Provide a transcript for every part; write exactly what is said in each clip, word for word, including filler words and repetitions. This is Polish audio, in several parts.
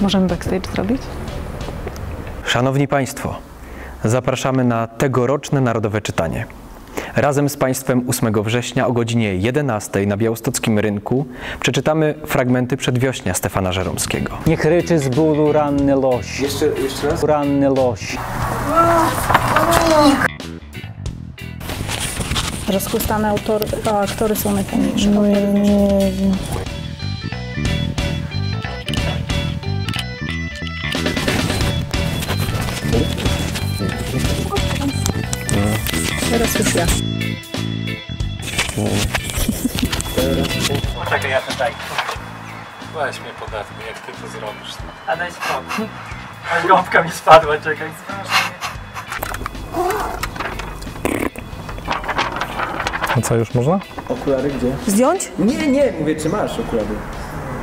Możemy backstage zrobić? Szanowni Państwo, zapraszamy na tegoroczne Narodowe Czytanie. Razem z Państwem ósmego września o godzinie jedenastej na Białostockim Rynku przeczytamy fragmenty Przedwiośnia Stefana Żeromskiego. Niech ryczy z bólu ranny loś. Jeszcze, jeszcze raz? Ranny loś. Rozchłystane autor, a, aktory są najpiękniejsze. No, nie wiem. Teraz już ja. Poczekaj, ja to daj. Weź mnie podatny, jak ty to zrobisz. A daj spokój. A gąbka mi spadła, czekaj. A co, już można? Okulary gdzie? Zdjąć? Nie, nie, mówię, czy masz okulary.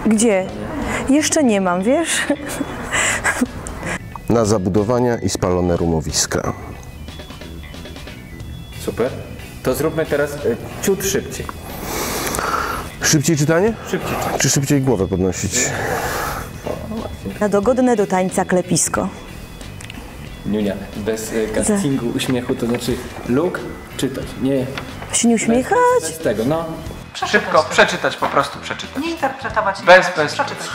Gdzie? Jeszcze nie mam, wiesz? Na zabudowania i spalone rumowiska. Super. To zróbmy teraz y, ciut szybciej. Szybciej czytanie? Szybciej czytanie. Czy szybciej głowę podnosić? Na dogodne do tańca klepisko. Niunia, bez y, castingu, Za. uśmiechu, to znaczy luk, czytać, nie... Się nie uśmiechać? Bez, bez tego, no. Przeczytać. Szybko, przeczytać, po prostu przeczytać. Nie interpretować. Bez, bez, przeczytać.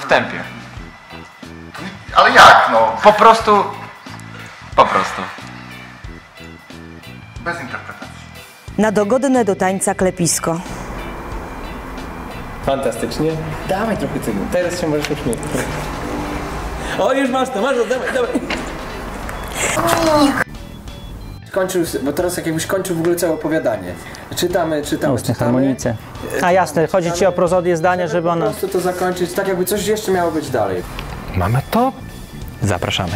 W tempie. Ale jak, no? Po prostu... Po prostu. Bez interpretacji. Na dogodne do tańca klepisko. Fantastycznie. Dawaj trochę cygnu. Teraz się możesz uśmiechać. O, już masz to, masz to, dawaj, dawaj. Kończył, bo teraz jak jakbyś kończył w ogóle całe opowiadanie. Czytamy, czytamy, Ustne czytamy. Harmonice. A jasne, chodzi ci o prozodię zdania, żeby ona... Po prostu to zakończyć, tak jakby coś jeszcze miało być dalej. Mamy to? Zapraszamy.